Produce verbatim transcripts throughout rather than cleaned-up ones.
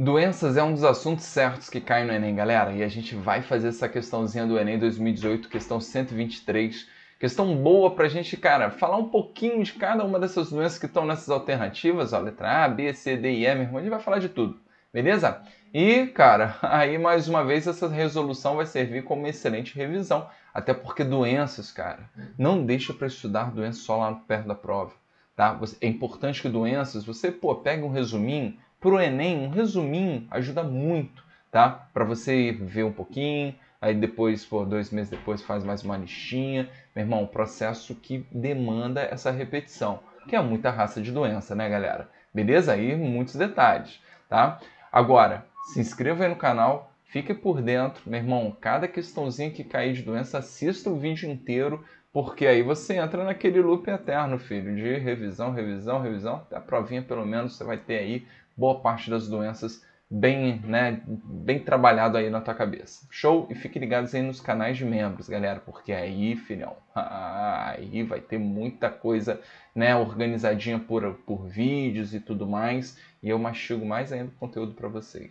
Doenças é um dos assuntos certos que cai no Enem, galera, e a gente vai fazer essa questãozinha do Enem dois mil e dezoito, questão cento e vinte e três, questão boa pra gente, cara, falar um pouquinho de cada uma dessas doenças que estão nessas alternativas, ó, letra A, B, C, D e E, meu irmão, a gente vai falar de tudo, beleza? E, cara, aí mais uma vez essa resolução vai servir como excelente revisão, até porque doenças, cara, não deixa pra estudar doenças só lá perto da prova, tá? É importante que doenças, você, pô, pega um resuminho. Pro Enem, um resuminho ajuda muito, tá? Para você ver um pouquinho, aí depois, por dois meses depois, faz mais uma listinha. Meu irmão, um processo que demanda essa repetição, que é muita raça de doença, né, galera? Beleza? Aí muitos detalhes, tá? Agora, se inscreva aí no canal, fique por dentro. Meu irmão, cada questãozinha que cair de doença, assista o vídeo inteiro, porque aí você entra naquele loop eterno, filho, de revisão, revisão, revisão. Até a provinha, pelo menos, você vai ter aí boa parte das doenças bem, né, bem trabalhado aí na tua cabeça. Show? E fiquem ligados aí nos canais de membros, galera, porque aí, filhão, aí vai ter muita coisa, né, organizadinha por, por vídeos e tudo mais, e eu mastigo mais ainda o conteúdo para vocês.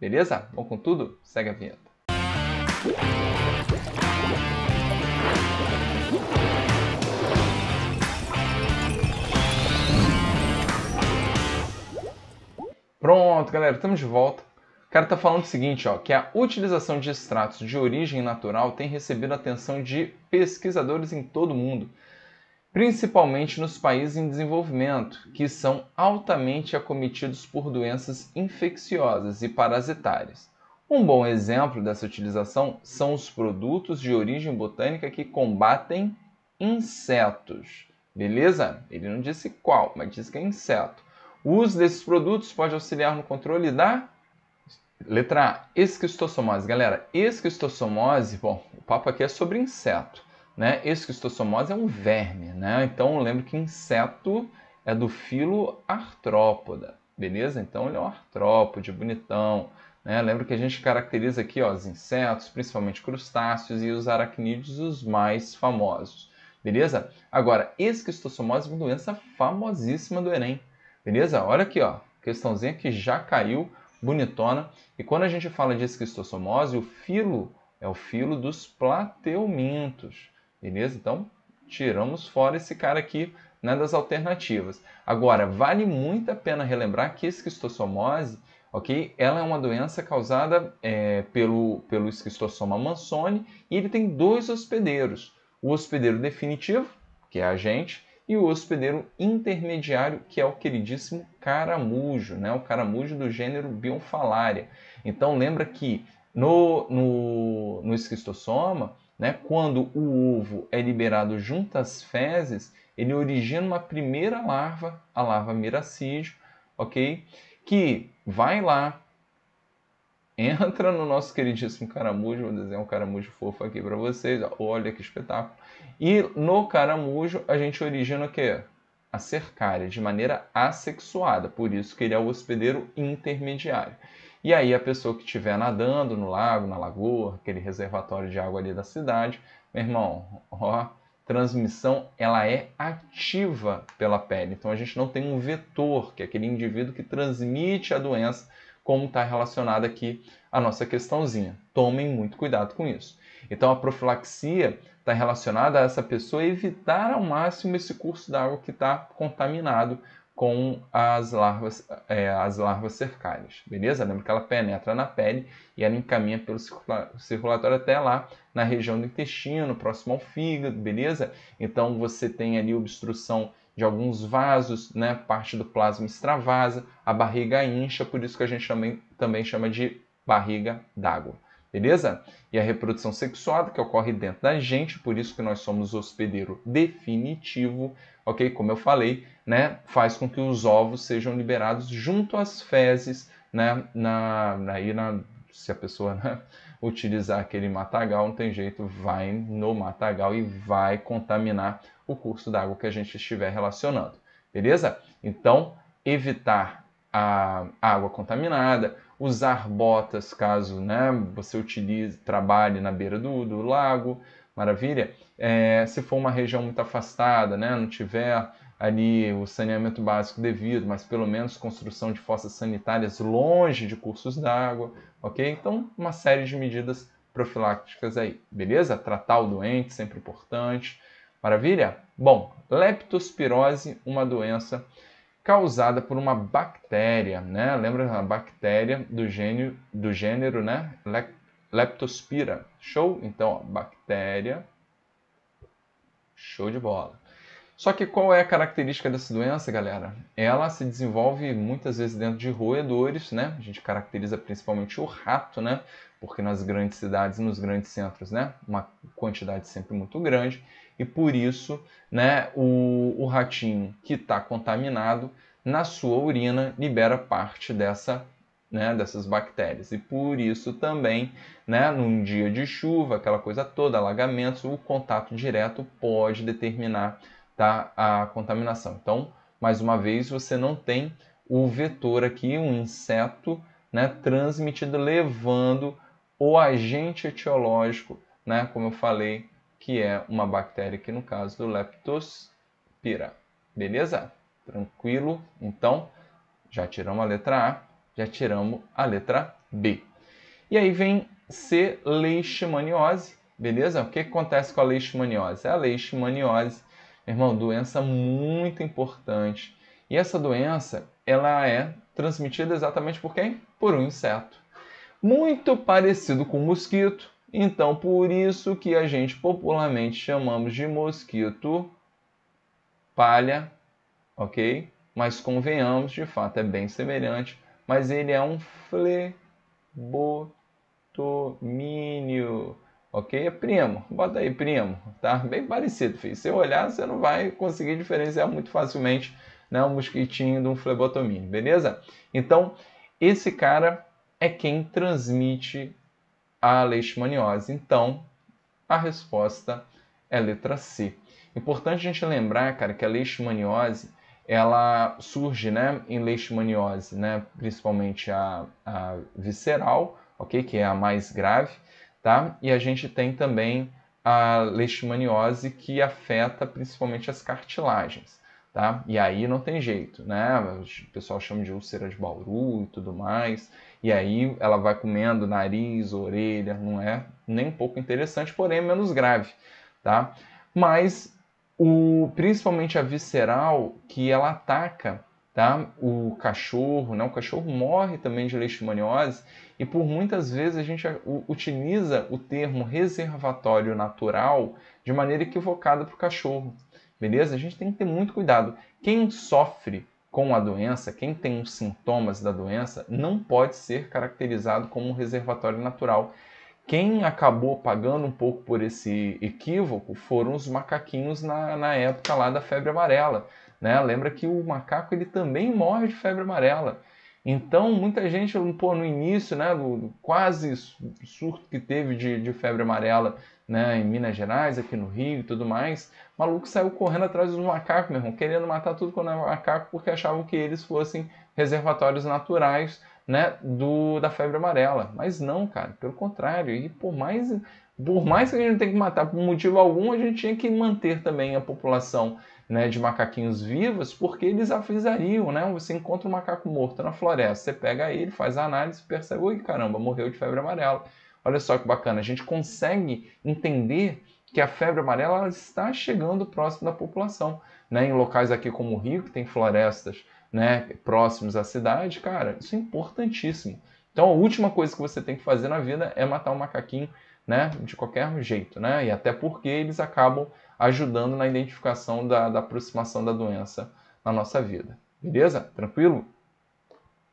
Beleza? Bom com tudo? Segue a vinheta. Pronto, galera, estamos de volta. O cara tá falando o seguinte, ó, que a utilização de extratos de origem natural tem recebido a atenção de pesquisadores em todo o mundo, principalmente nos países em desenvolvimento, que são altamente acometidos por doenças infecciosas e parasitárias. Um bom exemplo dessa utilização são os produtos de origem botânica que combatem insetos. Beleza? Ele não disse qual, mas disse que é inseto. O uso desses produtos pode auxiliar no controle da letra A, esquistossomose. Galera, esquistossomose, bom, o papo aqui é sobre inseto, né? Esquistossomose é um verme, né? Então, lembro que inseto é do filo artrópoda, beleza? Então, ele é um artrópode, bonitão, né? Lembro que a gente caracteriza aqui, ó, os insetos, principalmente crustáceos e os aracnídeos, os mais famosos, beleza? Agora, esquistossomose é uma doença famosíssima do Enem. Beleza? Olha aqui, ó, questãozinha que já caiu, bonitona. E quando a gente fala de esquistossomose, o filo é o filo dos plateumintos. Beleza? Então, tiramos fora esse cara aqui, né, das alternativas. Agora, vale muito a pena relembrar que esquistossomose, ok? Ela é uma doença causada é, pelo, pelo esquistossoma mansoni e ele tem dois hospedeiros. O hospedeiro definitivo, que é a gente, e o hospedeiro intermediário, que é o queridíssimo caramujo, né? O caramujo do gênero Biomphalaria. Então, lembra que no, no, no esquistossoma, né, quando o ovo é liberado junto às fezes, ele origina uma primeira larva, a larva miracídio, ok? Que vai lá, entra no nosso queridíssimo caramujo, vou desenhar um caramujo fofo aqui para vocês, olha que espetáculo. E no caramujo a gente origina o quê? A cercária, de maneira assexuada, por isso que ele é o hospedeiro intermediário. E aí a pessoa que estiver nadando no lago, na lagoa, aquele reservatório de água ali da cidade, meu irmão, ó, transmissão ela é ativa pela pele, então a gente não tem um vetor, que é aquele indivíduo que transmite a doença, como está relacionada aqui a nossa questãozinha. Tomem muito cuidado com isso. Então, a profilaxia está relacionada a essa pessoa evitar ao máximo esse curso da água que está contaminado com as larvas, é, as larvas cercárias, beleza? Lembra que ela penetra na pele e ela encaminha pelo circulatório até lá, na região do intestino, próximo ao fígado, beleza? Então, você tem ali obstrução de alguns vasos, né? Parte do plasma extravasa, a barriga incha, por isso que a gente também, também chama de barriga d'água, beleza? E a reprodução sexuada que ocorre dentro da gente, por isso que nós somos hospedeiro definitivo, ok? Como eu falei, né? Faz com que os ovos sejam liberados junto às fezes, né? Na, aí na, se a pessoa, né, utilizar aquele matagal, não tem jeito, vai no matagal e vai contaminar o curso d'água que a gente estiver relacionando, beleza? Então, evitar a água contaminada, usar botas caso, né, você utilize, trabalhe na beira do, do lago, maravilha? É, se for uma região muito afastada, né, não tiver ali o saneamento básico devido, mas pelo menos construção de fossas sanitárias longe de cursos d'água, ok? Então, uma série de medidas profiláticas aí, beleza? Tratar o doente, sempre importante, maravilha? Bom, leptospirose, uma doença causada por uma bactéria, né? Lembra a bactéria do gênero, do gênero, né? Leptospira, show? Então, ó, bactéria, show de bola. Só que qual é a característica dessa doença, galera? Ela se desenvolve muitas vezes dentro de roedores, né? A gente caracteriza principalmente o rato, né? Porque nas grandes cidades, nos grandes centros, né? Uma quantidade sempre muito grande. E por isso, né? O, o ratinho que está contaminado, na sua urina, libera parte dessa, né? Dessas bactérias. E por isso também, né? Num dia de chuva, aquela coisa toda, alagamentos, o contato direto pode determinar a contaminação. Então, mais uma vez, você não tem o vetor aqui, um inseto, né, transmitido, levando o agente etiológico, né, como eu falei, que é uma bactéria, que no caso do Leptospira. Beleza? Tranquilo? Então, já tiramos a letra A, já tiramos a letra B. E aí vem C, leishmaniose, beleza? O que acontece com a leishmaniose? A leishmaniose, irmão, doença muito importante. E essa doença, ela é transmitida exatamente por quem? Por um inseto. Muito parecido com o mosquito. Então, por isso que a gente popularmente chamamos de mosquito palha, ok? Mas convenhamos, de fato, é bem semelhante. Mas ele é um flebotomínio. Ok? Primo. Bota aí, primo. Tá? Bem parecido, filho. Se eu olhar, você não vai conseguir diferenciar muito facilmente, né, um mosquitinho de um flebotomínio, beleza? Então, esse cara é quem transmite a leishmaniose. Então, a resposta é letra C. Importante a gente lembrar, cara, que a leishmaniose, ela surge, né, em leishmaniose, né, principalmente a, a visceral, ok? Que é a mais grave. Tá? E a gente tem também a leishmaniose que afeta principalmente as cartilagens. Tá? E aí não tem jeito, né? O pessoal chama de úlcera de bauru e tudo mais. E aí ela vai comendo nariz, orelha, não é nem um pouco interessante, porém é menos grave. Tá? Mas o, principalmente a visceral, que ela ataca, tá? O cachorro, né? O cachorro morre também de leishmaniose e por muitas vezes a gente utiliza o termo reservatório natural de maneira equivocada para o cachorro, beleza? A gente tem que ter muito cuidado. Quem sofre com a doença, quem tem os sintomas da doença, não pode ser caracterizado como um reservatório natural. Quem acabou pagando um pouco por esse equívoco foram os macaquinhos na, na época lá da febre amarela. Né? Lembra que o macaco ele também morre de febre amarela. Então, muita gente, pô, no início, né, do quase surto que teve de, de febre amarela, né, em Minas Gerais, aqui no Rio e tudo mais, o maluco saiu correndo atrás dos macacos, meu irmão, querendo matar tudo quando era macaco, porque achavam que eles fossem reservatórios naturais, né, do, da febre amarela. Mas não, cara, pelo contrário. E por mais, por mais que a gente tenha que matar por motivo algum, a gente tinha que manter também a população, né, de macaquinhos vivas, porque eles avisariam, né? Você encontra um macaco morto na floresta, você pega ele, faz a análise e percebe, ui, caramba, morreu de febre amarela. Olha só que bacana, a gente consegue entender que a febre amarela ela está chegando próximo da população, né? Em locais aqui como o Rio, que tem florestas, né, próximos à cidade, cara, isso é importantíssimo. Então a última coisa que você tem que fazer na vida é matar um macaquinho, né, de qualquer jeito, né? E até porque eles acabam ajudando na identificação da, da aproximação da doença na nossa vida. Beleza? Tranquilo?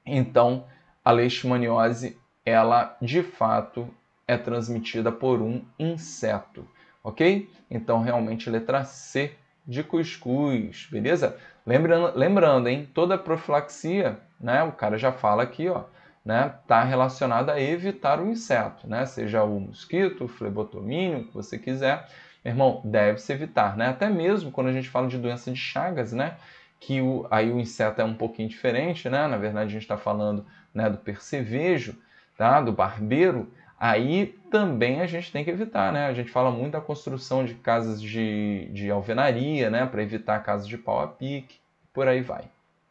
Então, a leishmaniose, ela de fato é transmitida por um inseto, ok? Então, realmente, letra C de cuscuz, beleza? Lembrando, lembrando, hein? Toda profilaxia, né? O cara já fala aqui, ó, né? Tá relacionada a evitar o inseto, né? Seja o mosquito, o flebotomínio, o que você quiser. Irmão, deve-se evitar, né? Até mesmo quando a gente fala de doença de Chagas, né? Que o, aí o inseto é um pouquinho diferente, né? Na verdade, a gente está falando, né, do percevejo, tá? Do barbeiro. Aí também a gente tem que evitar, né? A gente fala muito da construção de casas de, de alvenaria, né? Para evitar casas de pau a pique, por aí vai.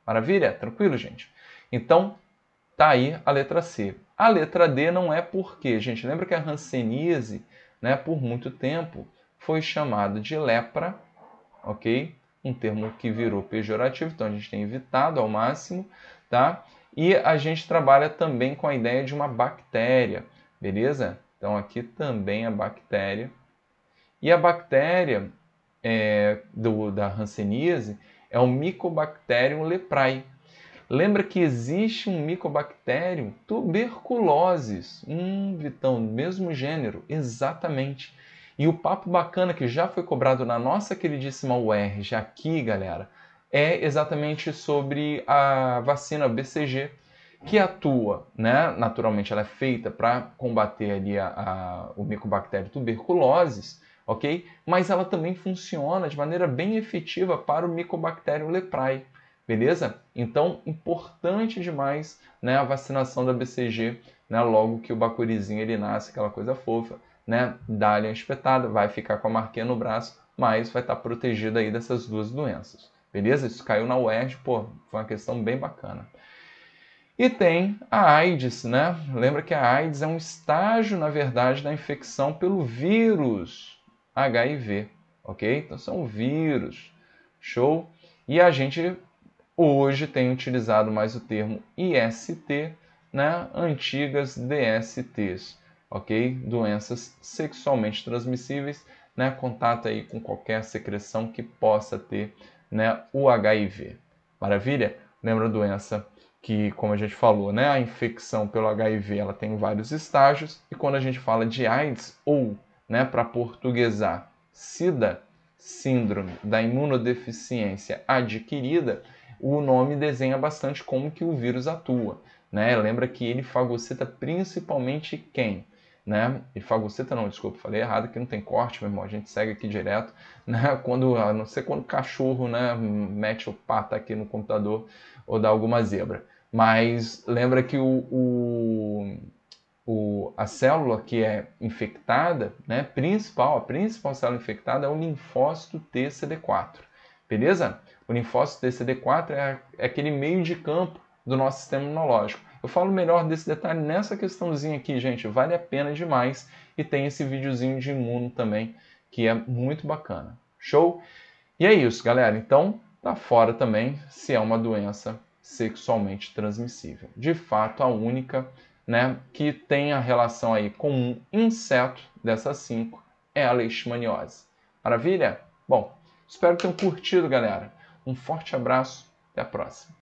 Maravilha? Tranquilo, gente? Então, tá aí a letra C. A letra D não é porque, gente, lembra que a hanseníase, né, por muito tempo, foi chamada de lepra, ok? Um termo que virou pejorativo, então a gente tem evitado ao máximo, tá? E a gente trabalha também com a ideia de uma bactéria, beleza? Então aqui também a bactéria. E a bactéria é, do, da hanseníase é o Mycobacterium leprae. Lembra que existe um Mycobacterium tuberculosis, um Vitão, do mesmo gênero, exatamente. E o papo bacana que já foi cobrado na nossa queridíssima U E R J aqui, galera, é exatamente sobre a vacina B C G, que atua, né? Naturalmente ela é feita para combater ali a, a, o Mycobacterium tuberculosis, ok? Mas ela também funciona de maneira bem efetiva para o Mycobacterium leprae, beleza? Então, importante demais, né, a vacinação da B C G, né, logo que o bacurizinho ele nasce, aquela coisa fofa, né, dá-lhe a espetada, vai ficar com a marquinha no braço, mas vai estar protegido aí dessas duas doenças, beleza? Isso caiu na U E R J, pô, foi uma questão bem bacana. E tem a AIDS, né? Lembra que a AIDS é um estágio, na verdade, da infecção pelo vírus H I V, ok? Então são vírus, show? E a gente hoje tem utilizado mais o termo I S T, né? Antigas D S Ts, ok? Doenças sexualmente transmissíveis, né? Contato aí com qualquer secreção que possa ter, né, o H I V. Maravilha? Lembra a doença que, como a gente falou, né, a infecção pelo H I V ela tem vários estágios, e quando a gente fala de AIDS, ou, né, para portuguesar, SIDA, Síndrome da Imunodeficiência Adquirida, o nome desenha bastante como que o vírus atua, né? Lembra que ele fagocita principalmente quem? Né? E fagocita não, desculpa, falei errado, que não tem corte, meu irmão, a gente segue aqui direto, né? Quando, a não ser quando o cachorro, né, mete o pata aqui no computador ou dá alguma zebra. Mas lembra que o, o, o, a célula que é infectada, né, principal, a principal célula infectada é o linfócito T C D quatro, beleza? O linfócito T C D quatro é, é aquele meio de campo do nosso sistema imunológico. Eu falo melhor desse detalhe nessa questãozinha aqui, gente, vale a pena demais. E tem esse videozinho de imuno também, que é muito bacana. Show? E é isso, galera. Então, tá fora também se é uma doença sexualmente transmissível. De fato, a única, né, que tem a relação aí com um inseto dessas cinco é a leishmaniose. Maravilha? Bom, espero que tenham curtido, galera. Um forte abraço, até a próxima.